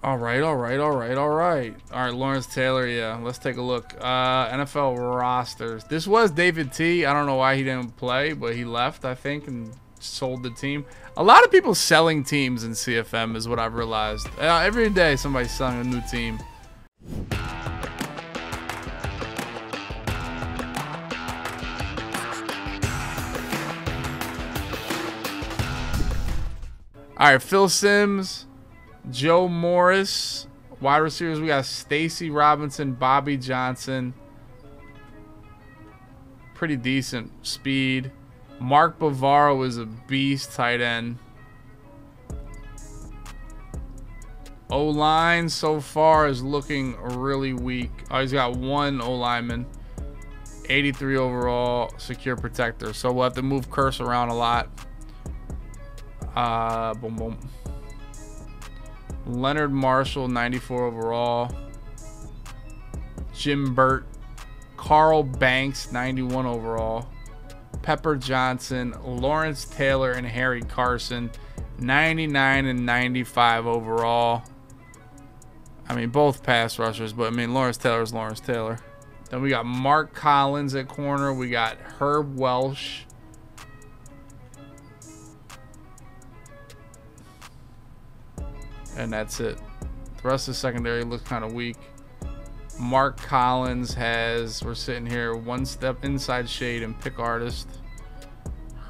All right, Lawrence Taylor, yeah. Let's take a look. NFL rosters. This was David T. I don't know why he didn't play, but he left, I think, and sold the team. A lot of people selling teams in CFM is what I've realized. Every day somebody's selling a new team. All right, Phil Simms, Joe Morris, wide receivers. We got Stacy Robinson, Bobby Johnson. Pretty decent speed. Mark Bavaro is a beast, tight end. O-line so far is looking really weak. Oh, he's got one O-lineman. 83 overall, secure protector. So we'll have to move Curse around a lot. Boom, boom. Leonard Marshall, 94 overall. Jim Burt. Carl Banks, 91 overall. Pepper Johnson, Lawrence Taylor, and Harry Carson, 99 and 95 overall. I mean, both pass rushers, but I mean, Lawrence Taylor's Lawrence Taylor. Then we got Mark Collins at corner. We got Herb Welch. And that's it. The rest of the secondary looks kind of weak. Mark Collins has, we're sitting here, one step inside shade and pick artist.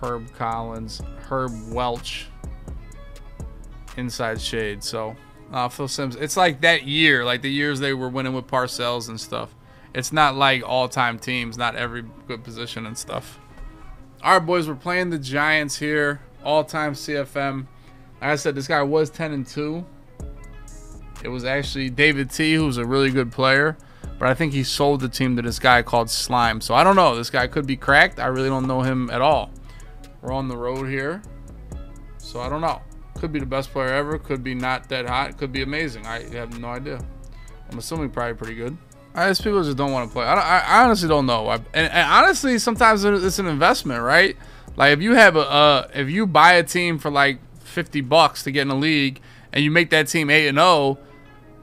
Herb Collins, Herb Welch, inside shade. So Phil Simms, it's like that year, like the years they were winning with Parcells and stuff. It's not like all-time teams, not every good position and stuff. All right, boys, we're playing the Giants here, all-time CFM. Like I said, this guy was 10-2. It was actually David T, who's a really good player, but I think he sold the team to this guy called Slime. So I don't know. This guy could be cracked. I really don't know him at all. We're on the road here, so I don't know. Could be the best player ever. Could be not that hot. Could be amazing. I have no idea. I'm assuming probably pretty good. I guess people just don't want to play. I honestly don't know. And honestly, sometimes it's an investment, right? Like if you have a if you buy a team for like $50 to get in the league, and you make that team 8-0,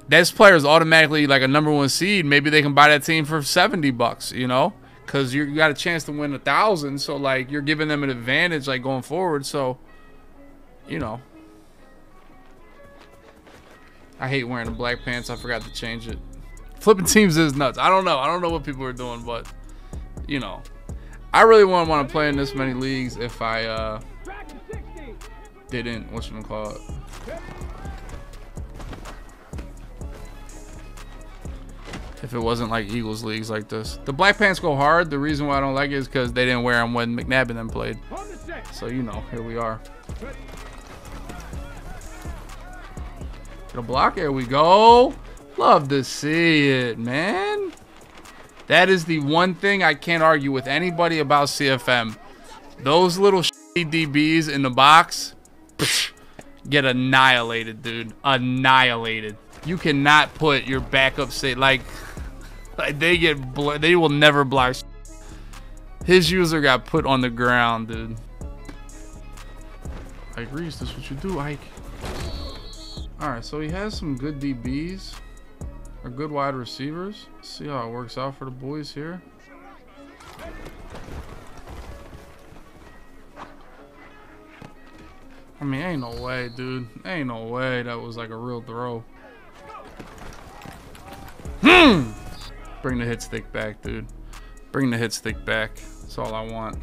this player is automatically like a #1 seed. Maybe they can buy that team for $70, you know, because you got a chance to win 1,000. So like you're giving them an advantage like going forward. So, you know, I hate wearing the black pants. I forgot to change it. Flipping teams is nuts. I don't know. I don't know what people are doing, but you know, I really wouldn't want to play in this many leagues if I didn't whatchamacallit. If it wasn't like Eagles leagues like this. The black pants go hard. The reason why I don't like it is because they didn't wear them when McNabb and them played. So, you know, here we are. Get a block. Here we go. Love to see it, man. That is the one thing I can't argue with anybody about CFM. Those little shitty DBs in the box get annihilated, dude. Annihilated. You cannot put your backup state like they get they will never block. His user got put on the ground, dude. Ike Reese, that's what you do, Ike. All right, so he has some good DBs or good wide receivers. Let's see how it works out for the boys here. I mean, ain't no way, dude. Ain't no way that was like a real throw. Bring the hit stick back, dude. Bring the hit stick back. That's all I want.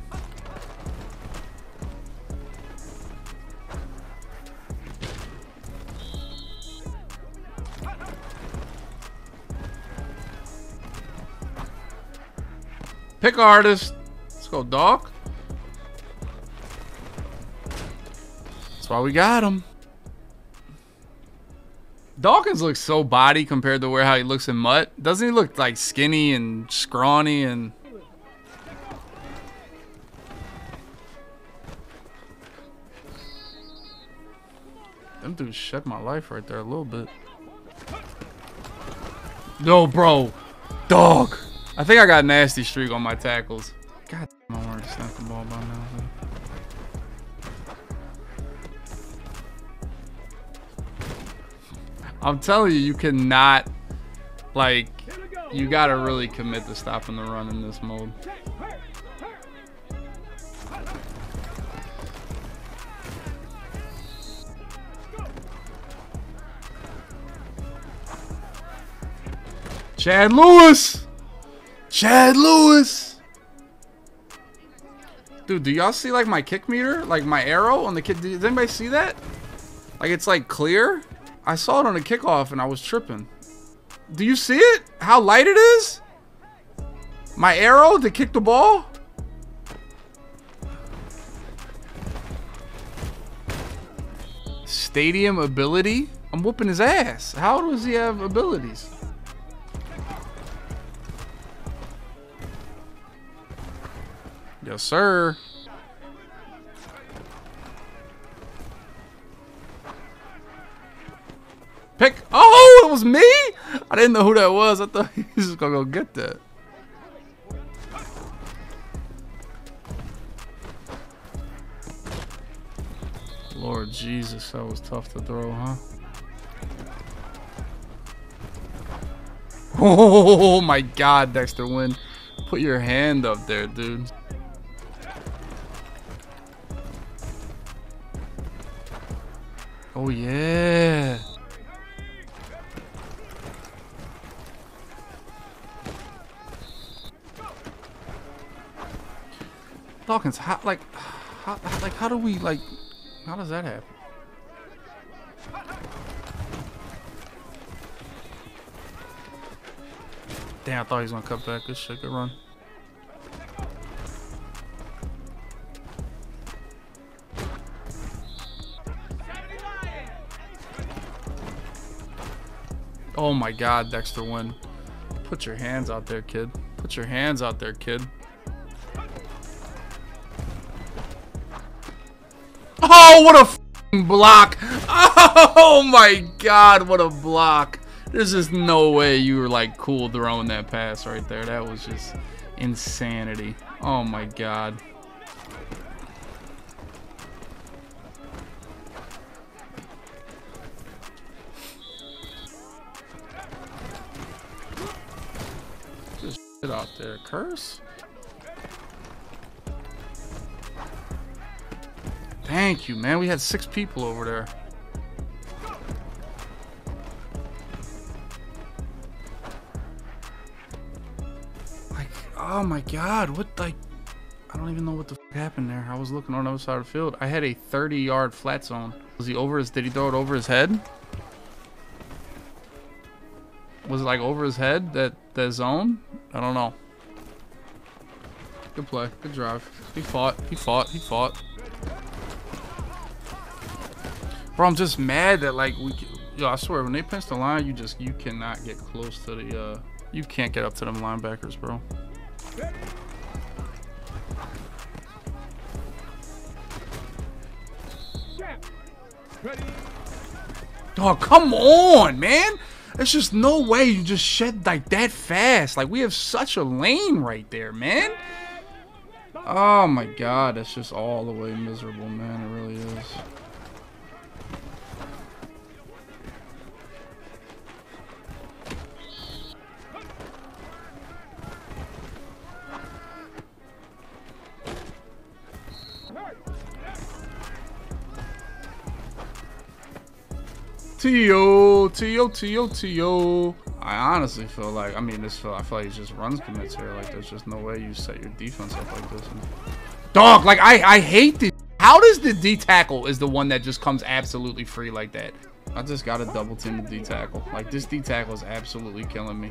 Pick artist. Let's go, dog. That's why we got him. Dawkins looks so body compared to where how he looks in Mutt. Doesn't he look like skinny and scrawny and... Them dudes shed my life right there a little bit. No, bro. Dog. I think I got a nasty streak on my tackles. God damn, I'm already snapped the ball by now. I'm telling you, you cannot, like, you got to really commit to stopping the run in this mode. Chad Lewis! Chad Lewis! Dude, do y'all see, like, my kick meter? Like, my arrow on the kick? Did anybody see that? Like, it's, like, clear? I saw it on the kickoff, and I was tripping. Do you see it? How light it is? My arrow to kick the ball? Stadium ability? I'm whooping his ass. How does he have abilities? Yes, sir. Pick. Oh, it was me? I didn't know who that was. I thought he was just going to go get that. Lord Jesus, that was tough to throw, huh? Oh, my God, Dexter Wynn. Put your hand up there, dude. Oh, yeah. Dawkins, how do we, like, how does that happen? Damn, I thought he was going to cut back. This shit could run. Oh my God, Dexter Wynn. Put your hands out there, kid. Put your hands out there, kid. Oh, what a f***ing block. Oh my God, what a block. There's just no way you were, like, cool throwing that pass right there. That was just insanity. Oh my God. Get out there, Curse. Thank you, man. We had 6 people over there. Like, oh my God, what, like, I don't even know what the f happened there. I was looking on the other side of the field. I had a 30-yard flat zone. Was he over his, did he throw it over his head? Was it, like, over his head, that zone? I don't know. Good play. Good drive. He fought. He fought. He fought. Bro, I'm just mad that, like, we... Yo, I swear, when they pinch the line, you just... You cannot get close to the... you can't get up to them linebackers, bro. Oh, come on, man! There's just no way you just shed like that fast. Like, we have such a lane right there, man. Oh my God, that's just all the way miserable, man. It really is. T.O. T.O. T.O. T.O. I honestly feel like, I mean, I feel like he just runs commits here. Like, there's just no way you set your defense up like this. Dog, like, I hate this. How does the D-tackle is the one that just comes absolutely free like that? I just got to double team the D-tackle. Like, this D-tackle is absolutely killing me.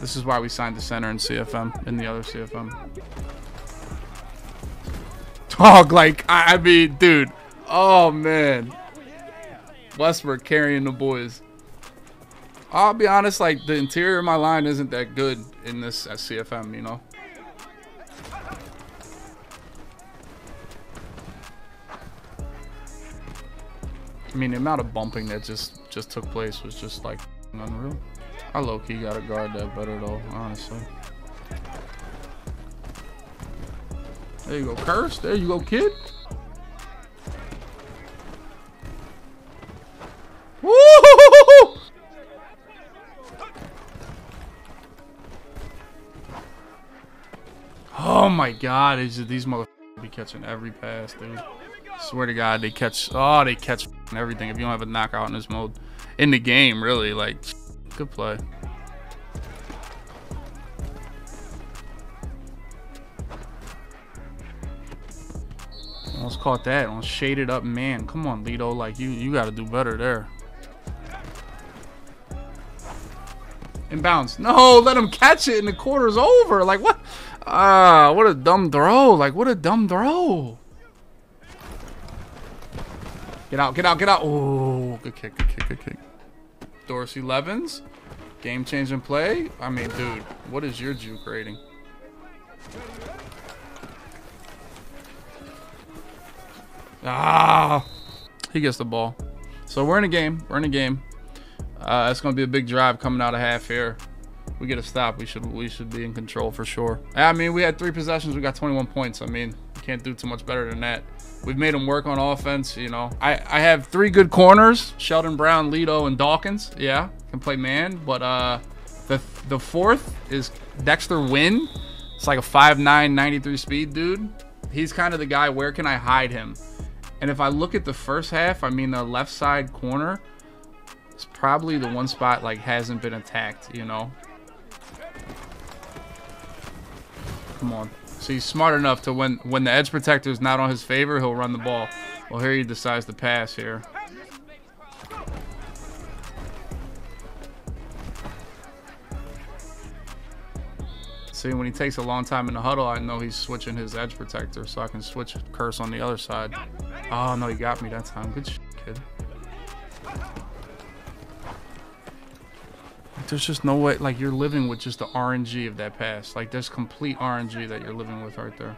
This is why we signed the center in CFM, in the other CFM. Dog, like, I mean, dude. Oh, man. Westbrook carrying the boys. I'll be honest, like, the interior of my line isn't that good in this CFM, you know? I mean, the amount of bumping that just took place was just, like, unreal. I low-key gotta guard that better, though, honestly. There you go, Curse. There you go, kid. Oh my God! These motherfuckers be catching every pass, dude. Swear to God, they catch. Oh, they catch everything. If you don't have a knockout in this mode, in the game, really, like, good play. Almost caught that on shaded up man. Come on, Lido, like you got to do better there. Inbounds. No, let him catch it, and the quarter's over. Like what? Ah, what a dumb throw. Like what a dumb throw. Get out, get out, get out. Oh, good kick, good kick, good kick. Dorsey Levens, game-changing play. I mean, dude, what is your juke rating? Ah, he gets the ball. So we're in a game. We're in a game. It's gonna be a big drive coming out of half here. We get a stop. We should be in control for sure. I mean, we had 3 possessions. We got 21 points. I mean, we can't do too much better than that. We've made them work on offense. You know, I have 3 good corners: Sheldon Brown, Lido, and Dawkins. Yeah, can play man. But the fourth is Dexter Wynn. It's like a 5'9", 93 speed dude. He's kind of the guy. Where can I hide him? And if I look at the first half, I mean the left side corner, it's probably the one spot like hasn't been attacked, you know. Come on. So he's smart enough to when the edge protector is not on his favor, he'll run the ball. Well, here he decides to pass here. See, when he takes a long time in the huddle, I know he's switching his edge protector, so I can switch Curse on the other side. Oh, no, he got me that time. Good shit, kid. Like, there's just no way. Like, you're living with just the RNG of that pass. Like, there's complete RNG that you're living with right there.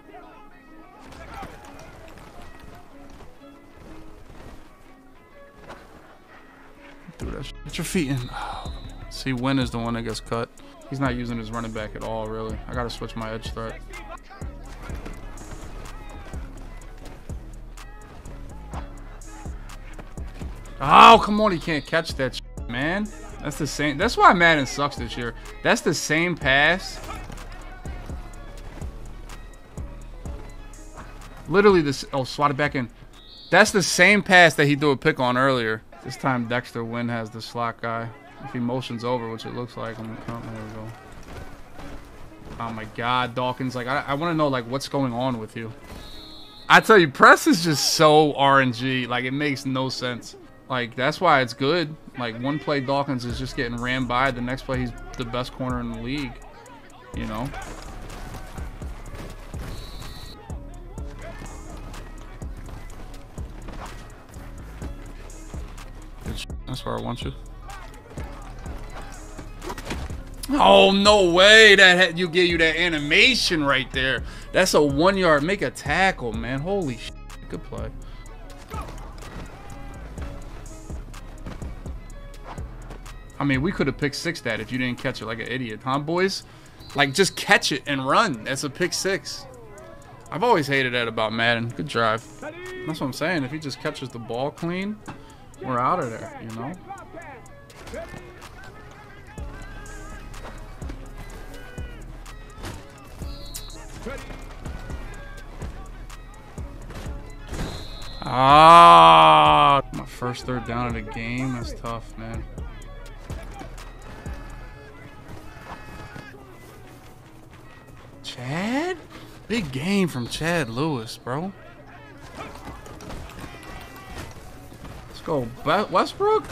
Dude, that shit. Get your feet in. See, Wynn is the one that gets cut. He's not using his running back at all, really. I gotta switch my edge threat. Oh, come on, he can't catch that shit, man. That's the same. That's why Madden sucks this year. That's the same pass. Literally this. Oh, swat it back in. That's the same pass that he threw a pick on earlier. This time Dexter Wynn has the slot guy. If he motions over, which it looks like, I'm gonna come. There we go. Oh my God, Dawkins! Like I want to know like what's going on with you. I tell you, press is just so RNG. Like it makes no sense. Like that's why it's good. Like one play, Dawkins is just getting ran by. The next play, he's the best corner in the league. You know. That's where I want you. Oh, no way. That you get you that animation right there. That's a 1 yard. Make a tackle, man. Holy shit. Good play. I mean, we could have picked six that if you didn't catch it like an idiot, huh, boys? Like, just catch it and run. That's a pick six. I've always hated that about Madden. Good drive. That's what I'm saying. If he just catches the ball clean, we're out of there, you know? Ah, my first 3rd down of the game. That's tough, man. Chad? Big game from Chad Lewis, bro. Let's go, Westbrook.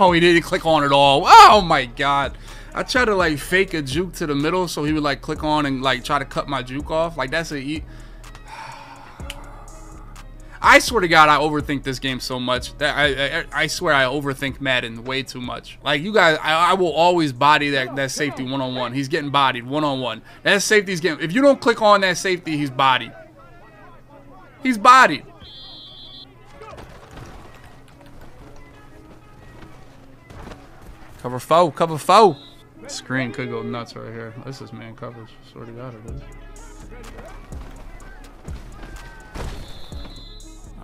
Oh, he didn't click on at all. Oh my God. I tried to like fake a juke to the middle so he would like click on and like try to cut my juke off. Like that's a... I swear to God, I overthink this game so much. That I swear I overthink Madden way too much. Like you guys, I will always body that safety one-on-one. He's getting bodied one-on-one. That safety's getting... If you don't click on that safety, he's bodied. He's bodied. Cover foe, cover foe. Screen could go nuts right here. This is man coverage. Swear to God, it is.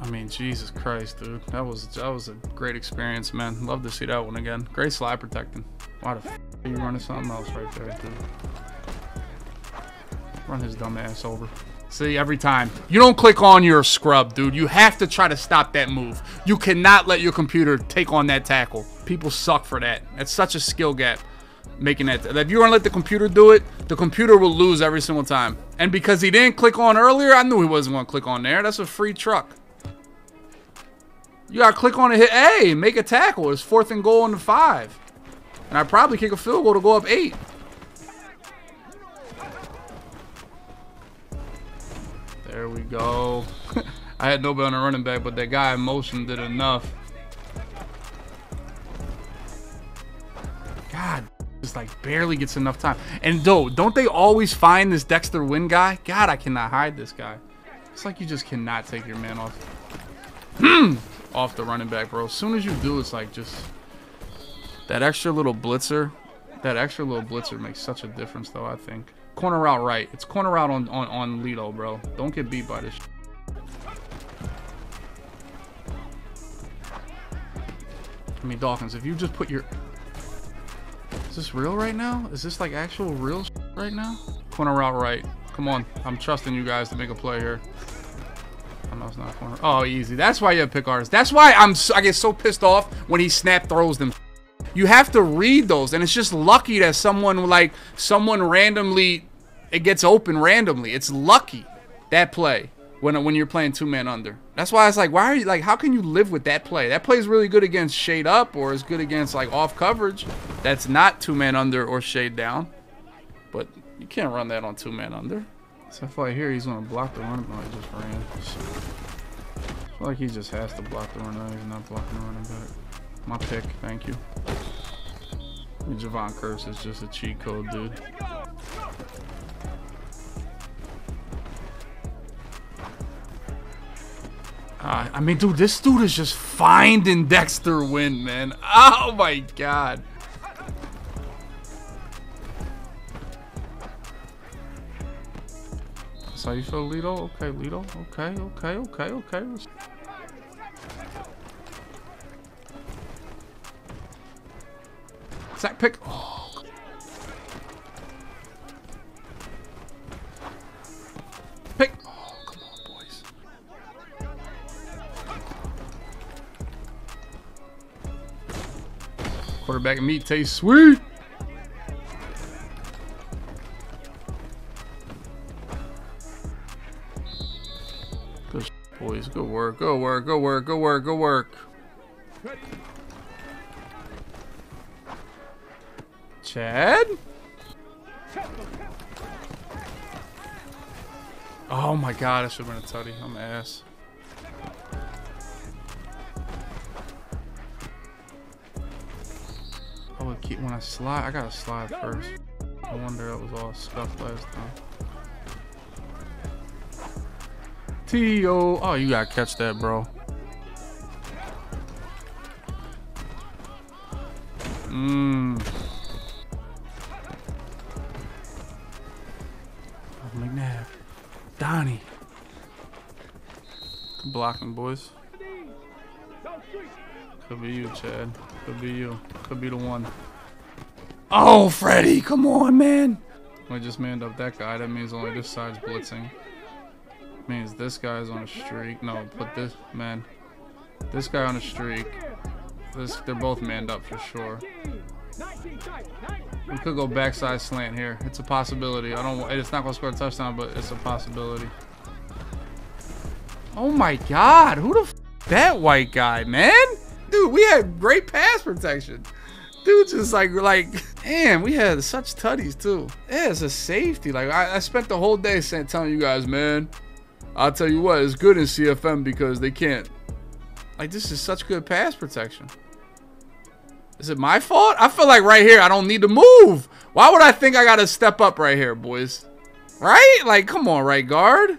I mean, Jesus Christ, dude. That was a great experience, man. Love to see that one again. Great slide protecting. Why the f are you running something else right there, dude? Run his dumb ass over. See, every time. You don't click on your scrub, dude. You have to try to stop that move. You cannot let your computer take on that tackle. People suck for that. That's such a skill gap. Making that. If you want to let the computer do it, the computer will lose every single time. And because he didn't click on earlier, I knew he wasn't going to click on there. That's a free truck. You got to click on it, hit A, make a tackle. It's 4th and goal on the 5. And I probably kick a field goal to go up 8. There we go. I had nobody on the running back, but that guy in motion did enough. God, just like barely gets enough time. And dude, don't they always find this Dexter Wynn guy? God, I cannot hide this guy. It's like you just cannot take your man off. Off the running back, bro. As soon as you do, it's like just that extra little blitzer. That extra little blitzer makes such a difference, though, I think. Corner route right. It's corner route on Lido, bro. Don't get beat by this. I mean, Dawkins, if you just put your... Is this real right now? Is this like actual real right now? Corner route right. Come on. I'm trusting you guys to make a play here. I know it's not a corner. Oh, easy. That's why you have pick artists. That's why I get so pissed off when he snap throws them. You have to read those, and it's just lucky that someone randomly, it gets open randomly. It's lucky, that play, when you're playing two-man under. That's why it's like, why are you, like, how can you live with that play? That play is really good against shade up, or is good against, like, off coverage. That's not two-man under or shade down. But you can't run that on two-man under. So I feel like here he's going to block the running back. I just ran. I feel like he just has to block the running back. He's not blocking the running back. My pick, thank you. Javon Curse is just a cheat code, dude. I mean, dude, this dude is just finding Dexter Wynn, man. Oh, my God. That's how you feel, Lido? Okay, Lido. Okay. Sack pick. Oh. Pick. Oh, come on, boys. Quarterback and meat tastes sweet. Good boys. Good work. Chad? Oh my God, I should have been a tutty. I'm ass. I would keep when I slide. I gotta slide first. I wonder that was all scuffed last time. T.O. Oh, you gotta catch that, bro. McNabb, Donnie, good blocking, boys. Could be you, Chad. Could be you. Could be the one. Oh, Freddy, come on, man. I just manned up that guy. That means only this side's blitzing. Means this guy's on a streak. No, put this man. This guy on a streak. They're both manned up for sure. We could go backside slant here. It's a possibility. It's not gonna score a touchdown, but it's a possibility. Oh my God, who the f that white guy, man? Dude, we had great pass protection. Dude, just like, damn, we had such tutties too. Yeah, it's a safety. Like I spent the whole day telling you guys, man. I'll tell you what, it's good in CFM because they can't. Like, this is such good pass protection. Is it my fault? I feel like right here, I don't need to move. Why would I think I got to step up right here, boys? Right? Like, come on, right guard.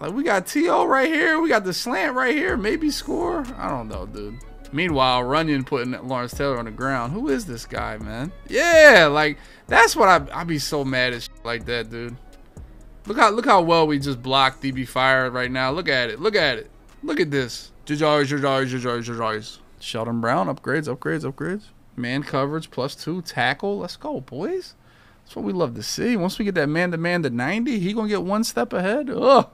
Like, we got T.O. right here. We got the slant right here. Maybe score. I don't know, dude. Meanwhile, Runyon putting Lawrence Taylor on the ground. Who is this guy, man? Yeah, like, that's what I'd be so mad at shit like that, dude. Look how well we just blocked DB Fire right now. Look at it. Look at it. Look at this. Sheldon Brown upgrades. Man coverage +2 tackle. Let's go, boys. That's what we love to see. Once we get that man to 90, he gonna get one step ahead. Ugh.